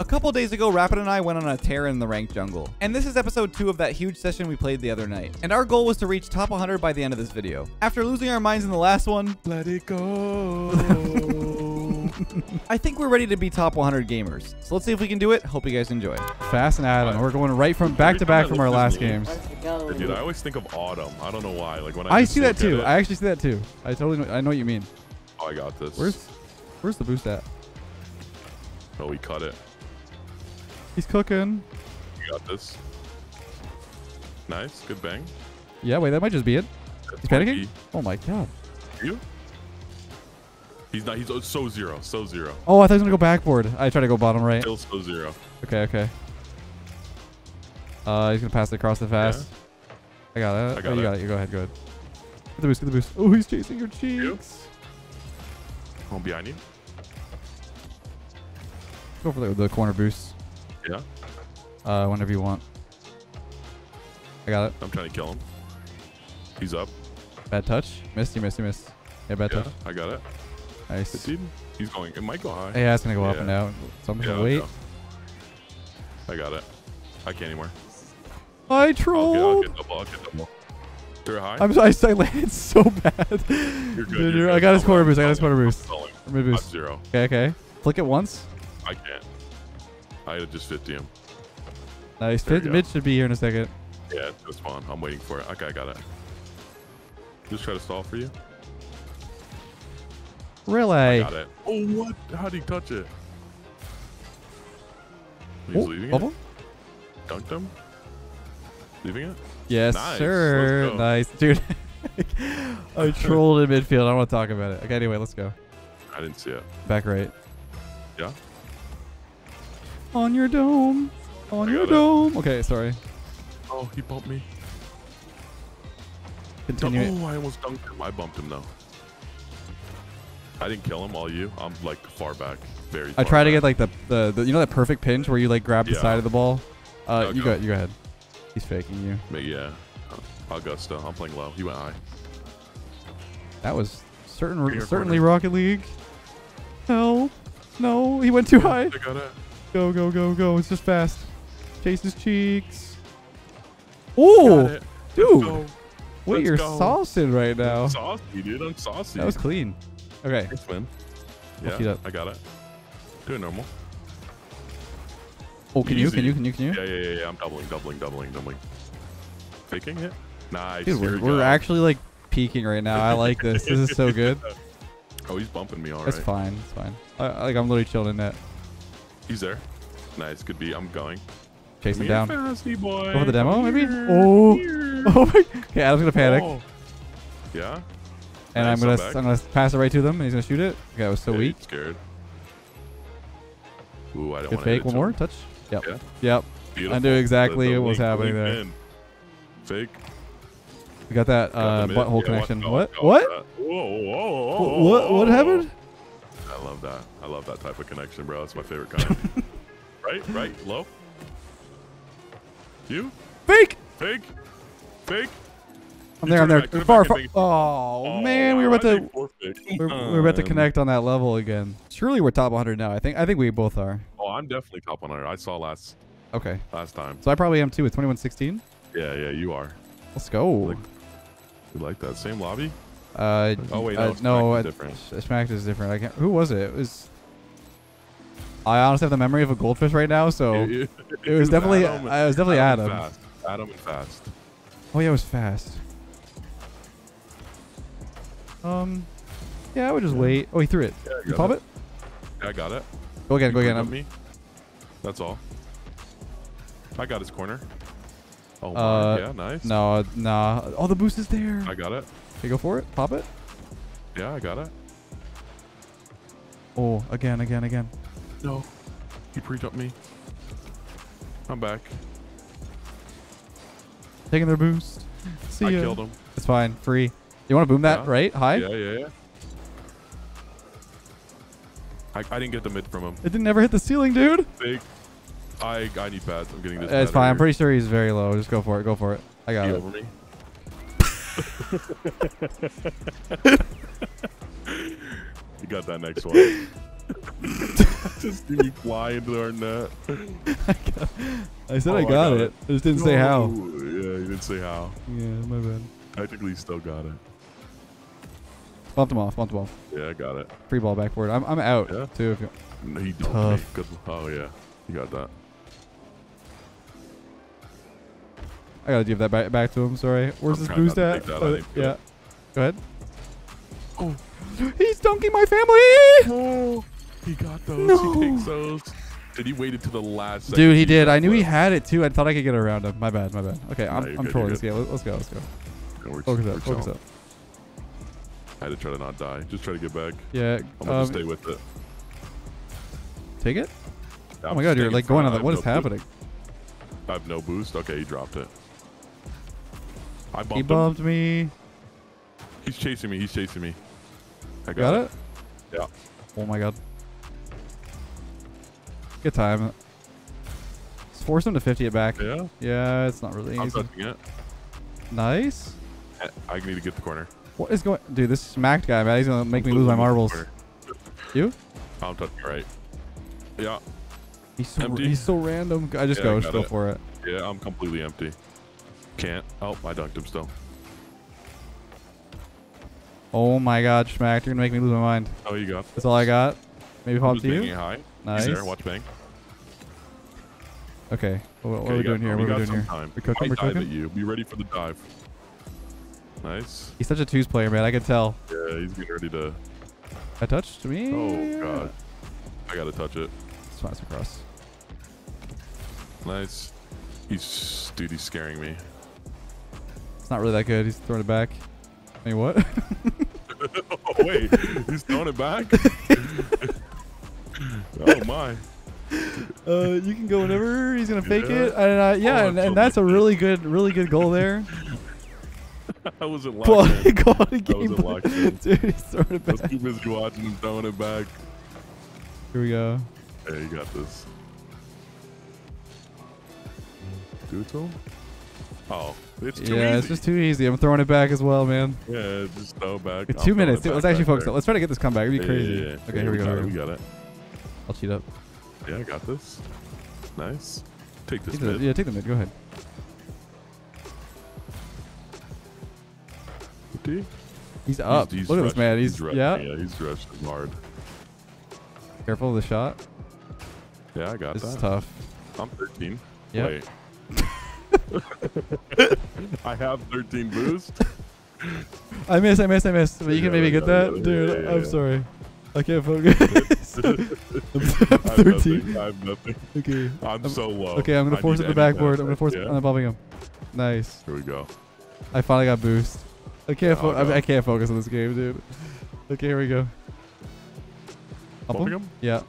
A couple days ago, Rapid and I went on a tear in the ranked jungle, and this is episode 2 of that huge session we played the other night, and our goal was to reach top 100 by the end of this video. After losing our minds in the last one, let it go. I think we're ready to be top 100 gamers, so let's see if we can do it. Hope you guys enjoy. Fast and Adam, we're going right from back to back from our last games. Dude, I always think of Autumn. I don't know why. Like when I see that too. I actually see that too. I totally know, I know what you mean. Oh, I got this. Where's the boost at? Oh, we cut it. He's cooking. You got this. Nice. Good bang. Yeah, wait, that might just be it. That's he's panicking? Oh my god. You? He's not. He's so zero. So zero. Oh, I thought he was going to go backboard. I tried to go bottom right. Still so zero. Okay, okay. He's going to pass it across the fast. Yeah. I got it. I got it. You got it. You go ahead. Go ahead. Get the boost. Get the boost. Oh, he's chasing your cheeks. You? Oh, behind you. Go for the corner boost. Yeah. Whenever you want. I got it. I'm trying to kill him. He's up. Bad touch. Missed. You missed. You missed. Yeah, bad touch. I got it. Nice. He's going. It might go high. Yeah, it's gonna go up and out. So I'm gonna wait. I got it. I can't anymore. I trolled. I'll get double. I'll get double. You're high. I landed so bad. You're good. Dude, I got his corner boost. I got his corner boost. I'm gonna boost. Zero. Okay. Okay. Flick it once. I can't. I just 50 him. Nice. Mitch should be here in a second. Yeah, it's gonna spawn. I'm waiting for it. Okay, I got it. Just try to stall for you. Relay. I got it. Oh, what? How did he touch it? He's leaving bubble? It. Dunked him. Leaving it? Yes, nice. Sir. Nice. Dude, I trolled in midfield. I don't want to talk about it. Okay, anyway, let's go. I didn't see it. Back right. Yeah. On your dome. On your dome. Okay, sorry. Oh, he bumped me. Continue. Oh, I almost dunked him. I bumped him, though. I didn't kill him, all you. I'm like far back. Very far I try to get like the you know that perfect pinch where you like grab the side of the ball? You go ahead. He's faking you. But yeah. Augusta, I'm playing low. He went high. That was certainly Rocket League. Hell. No, he went too high. I got it. Go, go, go, go. It's just fast. Chase his cheeks. Oh, dude. What you're saucing right now. I'm saucy, dude. I'm saucy. That was clean. Okay. Nice win. Yeah, I got it. Do it normal. Oh, can you? Can you? Can you? Can you? Yeah. I'm doubling. Faking it? Nice. Dude, we're actually like peaking right now. I like this. This is so good. Oh, he's bumping me alright. That's fine. It's fine. I'm literally chilling in that. He's there. Nice. Good B. I'm going. Chase him down. Go for the demo, maybe? Oh. Oh my. Okay, Adam's gonna panic. Oh. Yeah. And I'm gonna pass it right to them, and he's gonna shoot it. Okay, I was so weak. Scared. Ooh, I don't want to fake one more touch. Yep. Yeah. Yep. Beautiful. I knew exactly what was happening there. Fake. We got that butthole connection. What? Whoa. What happened? I love that. I love that type of connection, bro. That's my favorite kind. right, low. You? Fake. I'm there. Far. Oh man, we were about to connect on that level again. Surely we're top 100 now. I think we both are. Oh, I'm definitely top 100. I saw last. Okay. Last time. So I probably am too with 21-16. Yeah, you are. Let's go. You like that same lobby? Oh wait, no. Smacked is different. I can't. Who was it? It was. I honestly have the memory of a goldfish right now, so it was definitely. I was definitely Adam. Adam and fast. Oh yeah, it was fast. Yeah, I would just wait. Oh, he threw it. Yeah, you pop it? Yeah, I got it. Go again. Me. That's all. I got his corner. Oh, my. Yeah, nice. No, nah. Oh, the boost is there. I got it. Okay, go for it. Pop it. Yeah, I got it. Oh, again. No. He pre-jumped me. I'm back. Taking their boost. See ya. I killed him. It's fine. Free. You want to boom that, right? High? Yeah. I didn't get the mid from him. It didn't ever hit the ceiling, dude. Big. I need pads. I'm getting this. It's fine. Here. I'm pretty sure he's very low. Just go for it. I got it. Over me. You got that next one. Just me fly into our net. I said I got it. I just didn't say how. Yeah, you didn't say how. Yeah, my bad. Technically, still got it. Bumped him off. Bumped him off. Yeah, I got it. Free ball backboard. I'm out too. If you no, you don't. Tough. Good. Oh yeah, you got that. I gotta give that back to him. Sorry. Where's this boost at? Yeah. Go ahead. Oh, he's dunking my family. Oh, he got those. No. He takes those. Did he wait until the last second? Dude, he did. I knew he had it too. I thought I could get around him. My bad. My bad. Okay, I'm trolling. Yeah, let's go. Let's go. Focus up. Focus up. I had to try to not die. Just try to get back. Yeah. I'm gonna stay with it. Take it? Oh my god, you're like going on that. What is happening? I have no boost. Okay, he dropped it. I bumped him. He bumped me. He's chasing me. He's chasing me. I got it? Yeah. Oh my god. Good time. Let's force him to 50 it back. Yeah? Yeah, it's not really easy. I'm touching it. Nice. I need to get the corner. What is going... Dude, this smacked guy, man. He's going to make me lose my marbles. You? I'm touching it right. Yeah. He's so random. I just go for it. Yeah, I'm completely empty. Can't. Oh, I dunked him still. Oh my god, smacked. You're going to make me lose my mind. Oh, you got. That's all I got. Maybe pop to you. High. Nice. He's there. Watch bang. Okay. What are we doing here? What are we doing here? We're cooking. We're cooking. You. Be ready for the dive. Nice. He's such a twos player, man. I can tell. Yeah, he's getting ready to. That touched me. Oh god. I gotta touch it. Smash across. Nice. He's dude. He's scaring me. It's not really that good. He's throwing it back. Hey, what? Oh, wait. He's throwing it back. Oh my. You can go whenever. He's gonna fake it. And, yeah, and that's a really good goal there. I wasn't locked in. I wasn't locked in. Dude, he's throwing it back. I was too busy watching him throwing it back. Here we go. Hey, you got this. Do it to him? Oh, it's too easy. Yeah, it's just too easy. I'm throwing it back as well, man. Yeah, just throw back. 2 minutes. Let's actually focus on it. Let's try to get this comeback. It'd be crazy. Yeah, yeah. Okay, here we go. We got it. I'll cheat up. Yeah, I got this. Nice. Take this mid. Yeah, take the mid. Go ahead. He's up. He's Look at this man. He's rushing. Yeah. Yeah, he's rushing hard. Careful of the shot. Yeah, I got this. This is tough. I'm 13. Yeah. Wait. I have 13 boost. I miss. But you can maybe get that. Dude, I'm sorry. I can't focus. I'm 13. I have nothing. Okay. I'm so low. Okay, I'm going to force it to the backboard. I'm going to force it. I'm bobbing him. Nice. Here we go. I finally got boost. I can't, I can't focus on this game, dude. Okay, here we go. Up him? Yeah.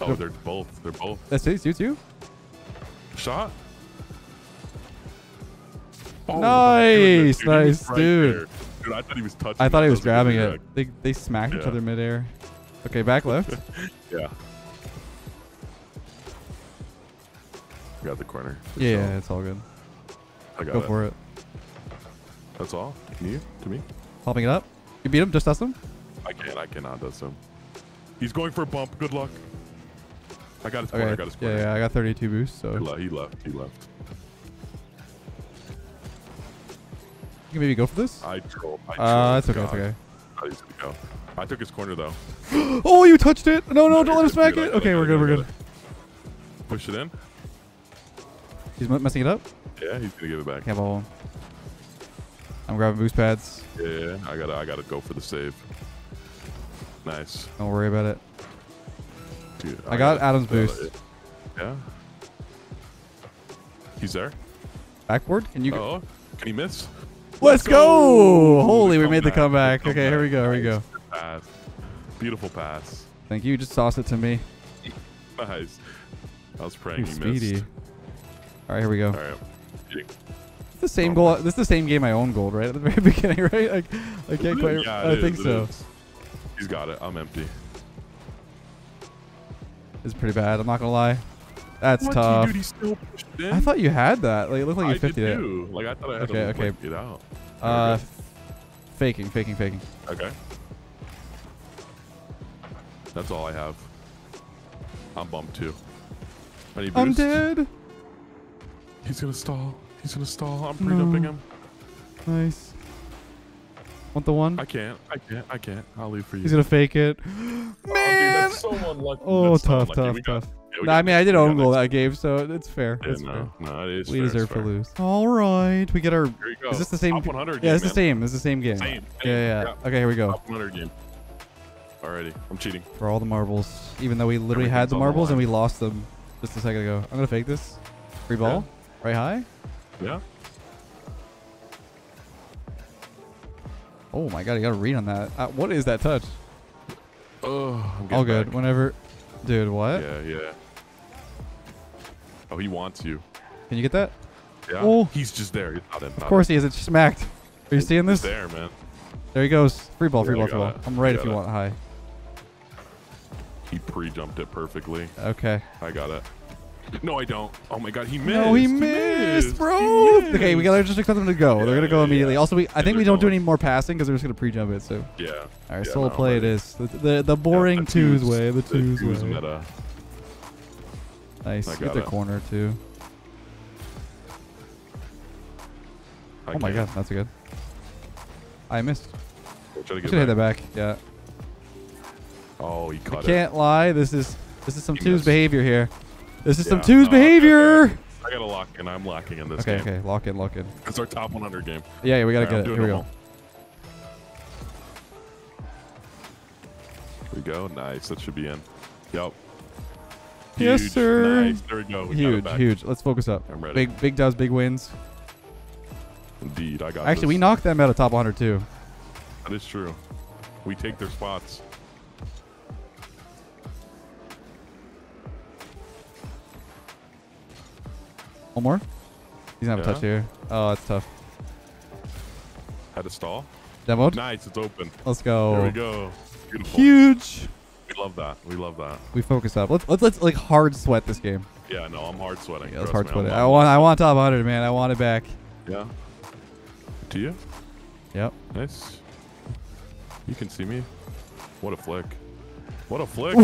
Oh, they're both. They're both. That's it. You too? Shot? Oh, nice. Dude, nice, dude. Dude, I thought he was touching I thought he was grabbing it. They smacked each other midair. Okay, back left. Yeah. Got the corner. Yeah, it's all good. I got Go for it. That's all? You? To me? Popping it up? You beat him? Just dust him? I can't. I cannot dust him. He's going for a bump. Good luck. I got his corner. I got his corner. Yeah, I got 32 boost. So he left. He left. You can maybe go for this? I troll. That's okay. That's okay. I used to go. I took his corner, though. Oh, you touched it. No, don't let him smack it. Okay, we're good. We're good. Push it in. He's messing it up? Yeah, he's going to give it back. Have a hole. I'm grabbing boost pads. Yeah, I gotta go for the save. Nice. Don't worry about it. Dude, I got Adam's boost. Yeah. He's there. Backboard? Can you go? Can he miss? Let's go! Holy, we made the comeback. Okay, here we go. Here we go. Pass. Beautiful pass. Thank you. Just sauce it to me. Nice. I was praying he missed. All right, here we go. All right. It's the same goal. This is the same game I own gold, right? At the very beginning, right? Like, I can't quite. Yeah, I think so. He's got it. I'm empty. It's pretty bad. I'm not gonna lie. That's tough. Dude, he still pushed in. I thought you had that. Like, it looked like you 50'd it. Like, I thought I had to get out. Faking. Okay. That's all I have. I'm bummed too. I need boost. I'm dead. He's gonna stall. He's gonna stall. I'm pre-dumping him. Nice. Want the one? I can't. I'll leave for you. He's gonna fake it. Man. Oh, dude, that's so unlucky. Oh, that's tough, tough, tough. Yeah, no, I mean, I did own goal that game, so it's fair. Yeah, it's fair. No, it is we fair, deserve to lose. All right, we get our. Here you go. Is this the same? Top 100 game, yeah, it's the same. It's the same game. Same. Yeah. Okay, here we go. Top 100 game. Already, I'm cheating. For all the marbles, even though we literally had the marbles and we lost them just a second ago. I'm gonna fake this. Free ball, right high. Yeah. Oh my God, you gotta read on that. What is that touch? Oh, I'm all good. Back. Whenever, dude. What? Yeah. Oh, he wants you. Can you get that? Yeah. Oh, he's just there. He's not in, of course, he isn't smacked. Are you seeing this? He's there, man. There he goes. Free ball. Free ball. I'm right if you want high. He pre-jumped it perfectly. Okay. I got it. No, I don't. Oh my God, he missed. No, he missed, bro. He missed. Okay, we gotta just expect them to go. They're gonna go immediately. Yeah. Also, I think we don't do any more passing because they're just gonna pre-jump it. So yeah. All right, solo play it is. The boring twos way. The twos way. Meta. Nice. Get the corner too. Oh my God, that's good. I missed. Should hit that back. Yeah. Oh, he caught it. Can't lie. This is some twos behavior here. This is some twos behavior. I gotta lock in. I'm locking in this game. Okay, lock in. It's our top 100 game. Yeah, we gotta get it. Here we go. Here we go. Nice. That should be in. Yup. Yes, sir. Nice. There we go. We huge. Let's focus up. I'm ready. Big does, big wins. Indeed, I got. Actually, we knocked them out of top 100 too. That is true. We take their spots. One more? He's not a touch here. Oh, that's tough. Had a stall. Demoed. Nice, it's open. Let's go. There we go. Beautiful. Huge. We love that. We love that. We focus up. Let's like hard sweat this game. Yeah, no, I'm hard sweating. Yeah, let's hard sweat it. I want top 100, man. I want it back. Yeah. Do you? Yep. Nice. You can see me. What a flick. What a flick.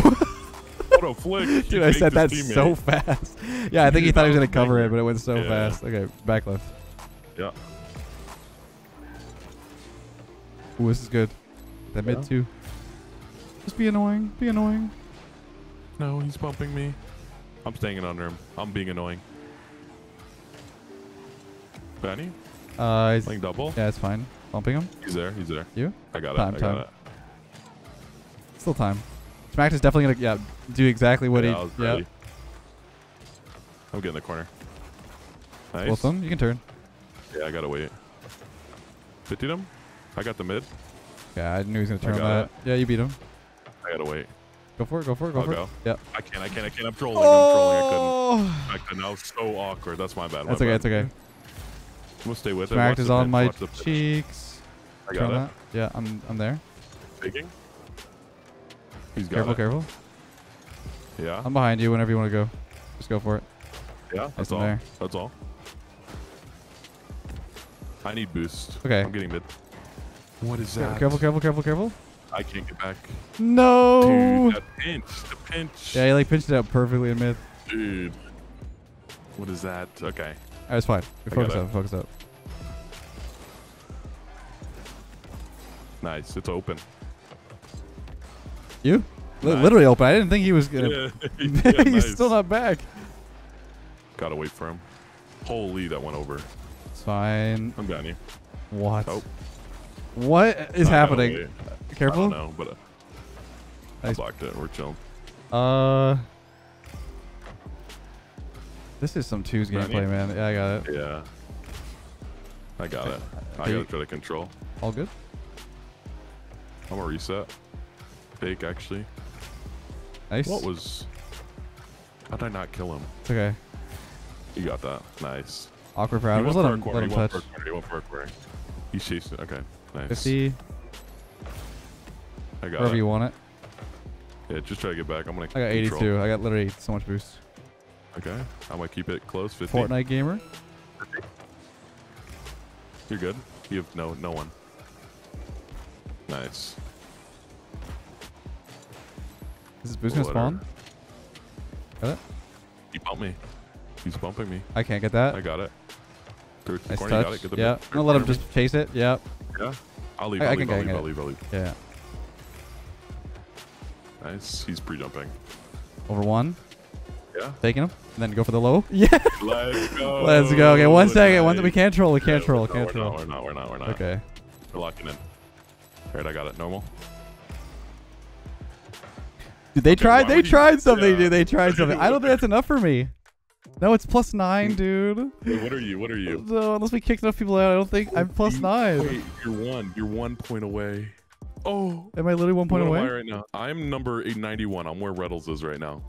What a flick. Dude, I said that so fast. Yeah, I think he thought he was going to cover it, but it went so fast. Okay, back left. Yeah. Ooh, this is good. That mid too. Just be annoying. Be annoying. No, he's bumping me. I'm staying in under him. I'm being annoying. Benny? He's playing double. Yeah, it's fine. Bumping him. He's there. You? I got it. I got it. Still time. Smack is definitely going to do exactly what he... Yeah. I'm getting the corner. Nice. Wilson, you can turn. Yeah, I got to wait. 50'd him. I got the mid. Yeah, I knew he was going to turn that. Yeah, you beat him. I got to wait. Go for it. Yep. I can't. I'm trolling. I couldn't. I was so awkward. That's my bad. That's okay. I'm going to stay with it. Smack is on my cheeks. I got it. Yeah, I'm there. Faking. He's got it. Careful. Yeah. I'm behind you whenever you want to go. Just go for it. Yeah, that's all. That's all. I need boost. Okay. I'm getting mid. What is that? Careful. I can't get back. No. Dude, that pinch. The pinch. Yeah, he like pinched it out perfectly in mid. Dude. What is that? Okay. That was fine. Focus up. Nice. It's open. You? Nice. Literally open. I didn't think he was going to. Yeah, he's still not back. Got to wait for him. Holy, that went over. It's fine. I'm down here. What? Oh. What is happening? Careful. I don't know, but I blocked it. We're chilling. This is some twos gameplay, man. Yeah, I got it. Yeah. I got it. I got to try to control. All good? I'm going to reset. Fake, actually. Nice. How did I not kill him? It's okay. You got that. Nice. Awkward crowd. Just let him touch. He went for a corner. He's chasing. Okay. Nice. 50. I got wherever you want it. Yeah, just try to get back. I'm going to I got 82. Control. I got literally so much boost. Okay. I'm going to keep it close. 50. Fortnite gamer. 50. You're good. You have no one. Nice. Is this boost gonna spawn? Got it? He bumped me. He's bumping me. I can't get that. I got it. Nice touch. Got it. Get the bit. I'm gonna let him just chase it. Yep. Yeah. I'll leave. I'll leave. Yeah. Nice. He's pre-jumping. Over one. Yeah. Taking him. And then go for the low. Yeah. Let's go. Let's go. Okay, one second. Nice. We can't troll. We can't troll. We're not. Okay. We're locking in. Alright, I got it. Normal. Dude, they tried. They tried something, dude. They tried something. I don't think that's enough for me. No, it's +9, dude. Wait, what are you? What are you? So, unless we kicked enough people out, I don't think I'm +9. Wait, you're one. You're 1 point away. Oh. Am I literally 1 point away? Right now? I'm number 891. I'm where Reddles is right now.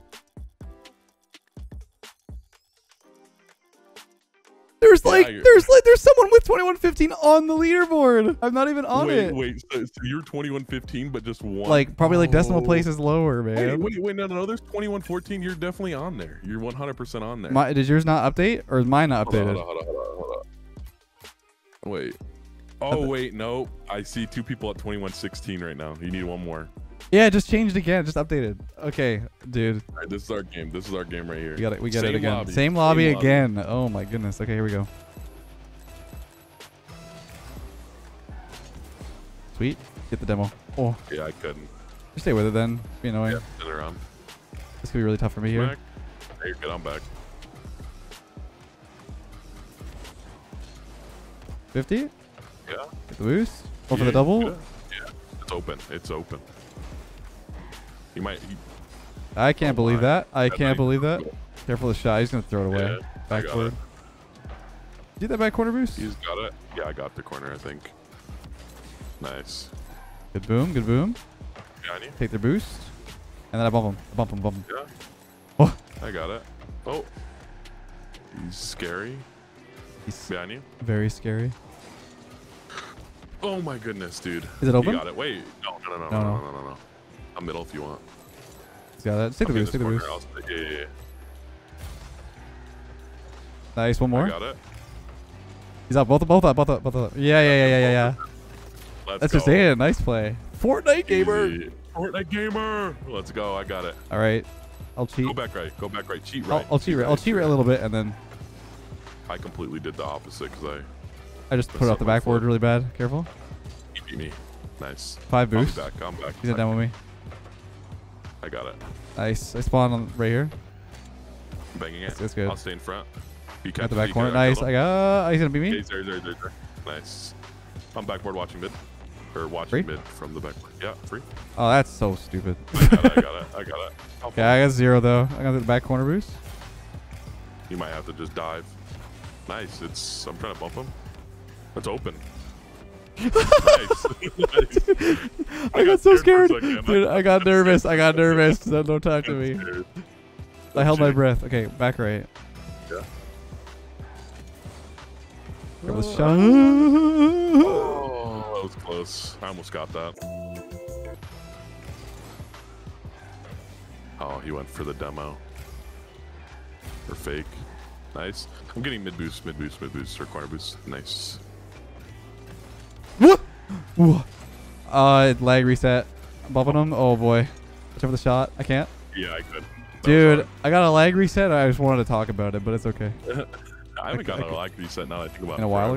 There's there's someone with 2115 on the leaderboard. I'm not even on it. Wait, so you're 2115, but just one. Like probably like decimal places lower, man. Wait, no. There's 2114. You're definitely on there. You're 100% on there. Did yours not update or is mine not updated? Hold on. Wait. Oh wait, no. I see two people at 2116 right now. You need one more. Yeah, just changed again. Just updated. Okay, dude. All right, this is our game. This is our game right here. We got it again. Lobby. Same lobby again. Oh my goodness. Okay, here we go. Sweet. Get the demo. Oh. Yeah, I couldn't. Just stay with it then. Be annoying. Yeah, around. This could be really tough for me here. Back. Hey, you're good. I'm back. 50? Yeah. Get the boost. Go for the double. Yeah. It's open. It's open. You might. I can't believe that. I can't believe that. Cool. Careful of the shot. He's gonna throw it away. Yeah, back corner. Did that back corner boost? He's got it. Yeah, I got the corner. I think. Nice. Good boom. Good boom. Yeah, take their boost, and then I bump him. Bump him. Yeah. Oh. I got it. Oh. He's scary. He's behind you. Very scary. Oh my goodness, dude. Is it open? You got it. Wait. No. A middle if you want. He's got that. Stick the boost. Yeah. Nice. One more. I got it. He's up. Both up. Yeah. That's just it. Nice play. Fortnite gamer. Let's go. I got it. All right. I'll cheat. Go back right. I'll cheat right a little bit and then. I completely did the opposite because I just put up the backboard really bad. Careful. He beat me. Nice. 5 boosts. I'm back. He's done with me. I got it. Nice. I spawned on right here. I'm banging it. That's good. I'll stay in front. Got the back corner. Nice. I got. He's gonna beat me. Yeah, he's there. Nice. I'm backboard watching mid, or watching mid from the backboard. Yeah, free. Oh, that's so stupid. I got it. Yeah, I got 0 though. I got the back corner boost. You might have to just dive. Nice. It's. I'm trying to bump him. It's open. Nice. Dude, I got so scared. Dude, I got nervous. That don't talk to me. I held my breath. Okay, back right. Yeah. It was shot. Oh, that was close. I almost got that. Oh, he went for the demo. Or fake. Nice. I'm getting mid boost, or corner boost. Nice. What? Lag reset. I'm bumping him. Oh boy. Watch out for the shot. I can't. Yeah, I could. Dude, I got a lag reset. I just wanted to talk about it, but it's okay. I haven't got a lag reset now that I think about it. A while,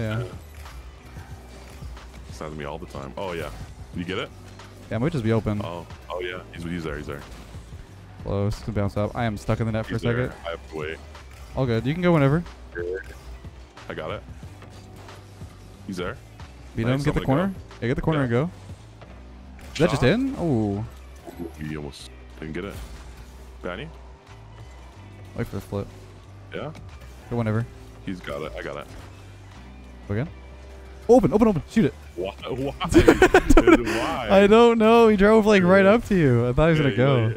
yeah. It's happening to me all the time. Oh yeah. Did you get it? Yeah, it might just be open. Oh yeah. He's there. Close. It's gonna bounce up. I am stuck in the net for a second. I have to wait. All good. You can go whenever. I got it. He's there. Beat him. Get the corner. Yeah, get the corner and go. Is that just in? Oh. He almost didn't get it. Danny? Wait for the flip. Yeah? Go whenever. He's got it. I got it. Go again? Open. Shoot it. Why? Why? I don't know. He drove like right up to you. I thought he was going to go. Yeah.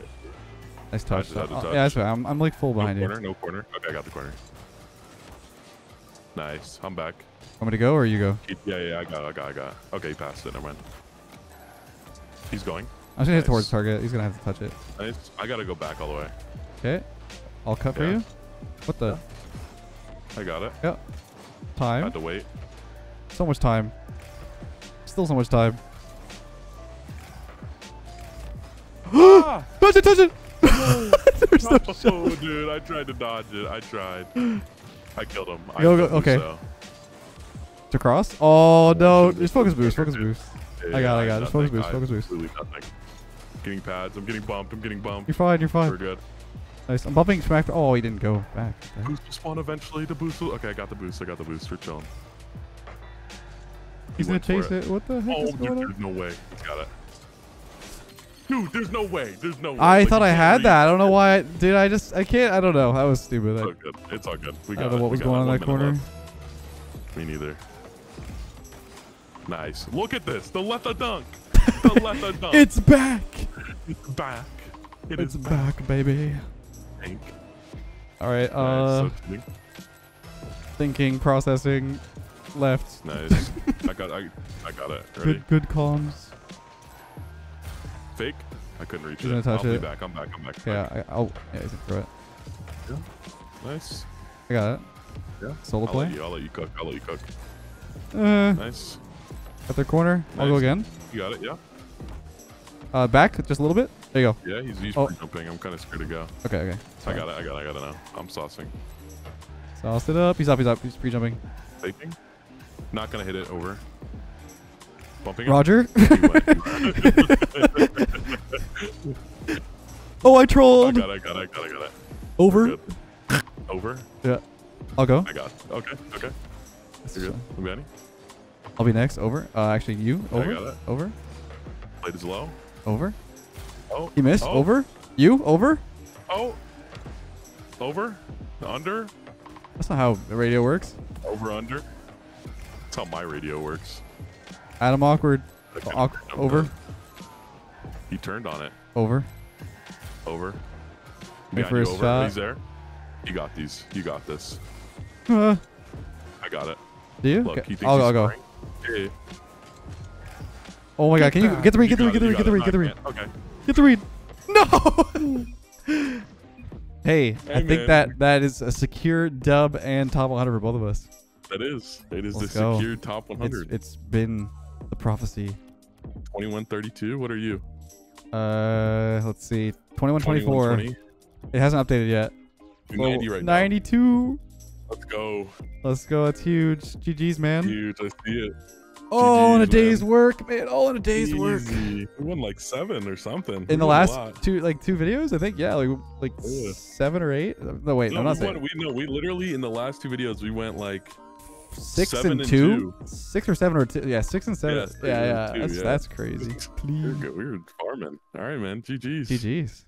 Nice touch. Yeah, that's right. I'm like full behind you. No corner. Okay, I got the corner. Nice. I'm back. Want me to go or you go? Yeah, I got it. Okay, he passed it. Never mind. He's going. I'm just gonna hit towards target. He's gonna have to touch it. Nice. I gotta go back all the way. Okay. I'll cut for you. What the? I got it. Yep. Time. I had to wait. So much time. Still so much time. Touch it, touch it! No, dude, I tried to dodge it. I tried. I killed him. Okay. So. To cross? Oh, no. There's focus boost. Focus boost. Yeah, I got it. There's focus boost. Focus boost. Nothing. Getting pads. I'm getting bumped. You're fine. We're good. Nice. I'm bumping smack. Oh, he didn't go back. Boost will spawn eventually. The boost will. Okay, I got the boost. We're chilling. He's gonna chase it. What the heck? Oh, dude, there's no way. He's got it. Dude, there's no way. I like, thought I had that. I don't know why. Dude, I can't. I don't know. That was stupid. It's all good. We got I don't know what was going on in that corner. Me neither. Nice. Look at this. The Letha dunk. The Letha dunk. It's back. It's back. It's back, baby. Tank. All right. Nice. Thinking, processing, left. Nice. I got it. Ready? Good comms. Fake? I couldn't reach it. I'll be back. I'm back. Yeah. Yeah, he's gonna throw it. Yeah. Nice. I got it. Yeah. Solo play. I'll let you cook. Nice. At their corner. Nice. I'll go again. You got it. Yeah. Back just a little bit. There you go. Yeah, he's jumping. I'm kind of scared to go. Okay. Sorry. I got it now. I'm saucing. Sauce it up. He's up. He's pre-jumping. Faking. Not gonna hit it. Over. Bumping Roger. Oh, I trolled. I got it. Over. Over. Yeah. I'll go. I got it. Okay. You're good. I'll be next. Over. Actually, you. Over. I got it. Over. Plate is low. Over. Oh. He missed. Oh. Over. You. Over. Oh. Over. Under. That's not how the radio works. Over, under. That's how my radio works. Adam awkward. Over. He turned on it. Over. Wait for his shot. He's there. You got these. You got this. I got it. Do you? Look, okay. I'll go. Yeah. Oh my god! Can you get the read? Get the read. Okay. Get the read. No. Hey, I think that is a secure dub and top 100 for both of us. That is. It is the secure top 100. It's been the prophecy. 2132. What are you? Let's see. 2124. It hasn't updated yet. 90 right now. 92. Let's go. That's huge. GG's, man. Huge. I see it. All in a day's work, man. All in a day's work. We won like 7 or something. In the last two videos, I think. Yeah, like 7 or 8. No, wait. No, I'm not saying. We literally in the last 2 videos we went like. 6 and 2? 6 or 7 or 2? Yeah, 6 and 7. Yeah, that's crazy. We were farming. All right, man. GGs.